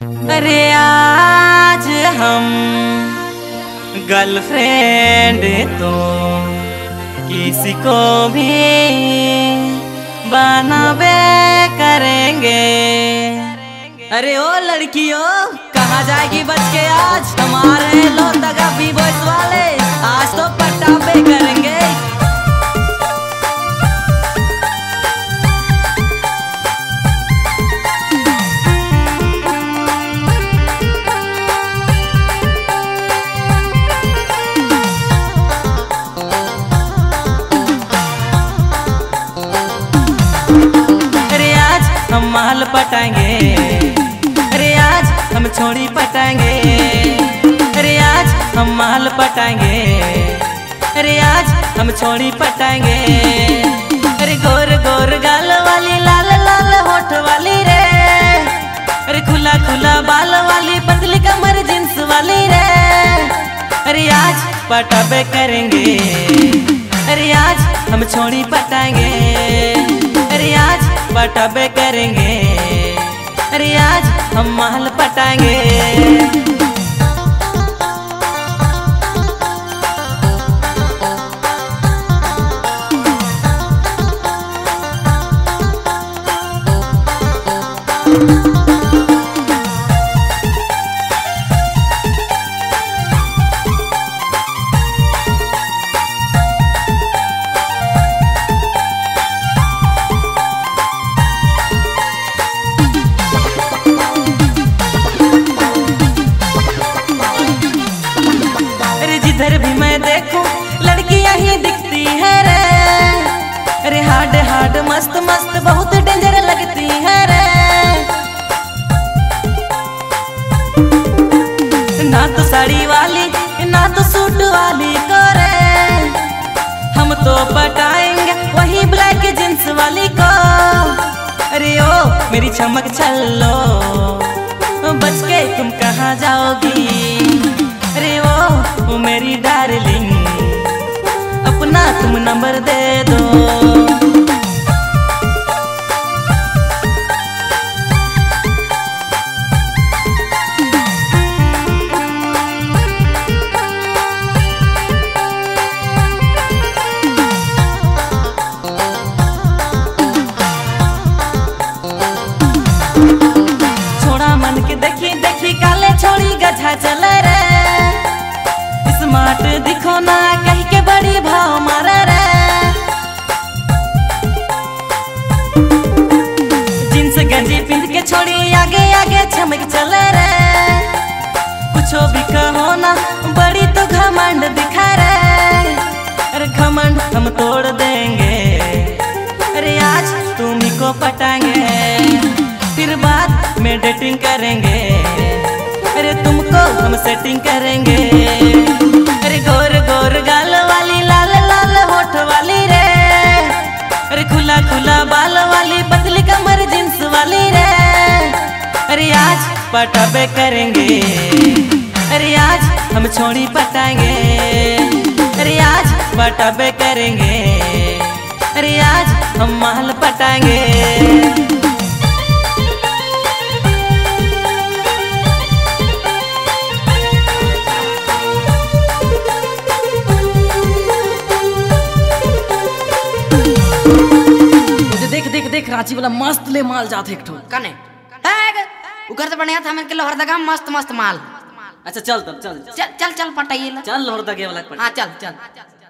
अरे आज हम गर्लफ्रेंड तो किसी को भी बनावे करेंगे। अरे ओ लड़कियों कहाँ जाएगी बच के आज, हमारे लोटगा भी बॉयस वाले आज तो पट्टा पे करेंगे। हम महल पटाएंगे, अरे आज हम छोड़ी पटाएंगे, अरे आज हम महल पटाएंगे, अरे आज हम छोड़ी पटाएंगे। अरे गोर गोर गाल वाली लाल लाल होठ वाली रे, अरे खुला खुला बाल वाली पतली कमर जींस वाली रे, अरे आज पटाबे करेंगे, अरे आज हम छोड़ी पटाएंगे, अरे आज पटाबे करेंगे, अरे आज हम महल पटाएंगे। मस्त मस्त बहुत डेंजर लगती है रे, ना तो साड़ी वाली ना तो सूट वाली को रे, हम तो पटाएंगे वही ब्लैक जींस वाली को। अरे ओ मेरी चमक चलो बच के तुम कहाँ जाओगी, अरे ओ मेरी डार्लिंग अपना तुम नंबर दे दो। देखी देखी काले छोड़ी गधा चल रे, स्मार्ट दिखो ना कह के बड़ी भाव मार रे, जींस गंजी पिंध के छोड़ी आगे आगे चमक चल रे, कुछ भी कहो ना बड़ी तो घमंड दिखा रे, अरे घमंड हम तोड़ देंगे, अरे आज तुम्हीं को पटाएंगे, फिर बाद में डेटिंग करेंगे, अरे तुमको हम सेटिंग करेंगे। अरे गोर गोर गाल वाली लाल लाल होठ वाली रे, अरे खुला खुला बाल वाली पतली कमर जींस वाली रे, अरे आज पटाबे करेंगे, अरे आज हम छोड़ी पटाएंगे, अरे आज पटाबे करेंगे, अरे आज हम महल पटाएंगे। देख रांची वाला मस्त ले माल जाते एक ठो कने उकर तो बढ़िया था, मैंने के लोहरदगा मस्त मस्त माल। अच्छा चल तब चल चल चल पटाइए, चल लोहरदगे वाला। हाँ चल चल।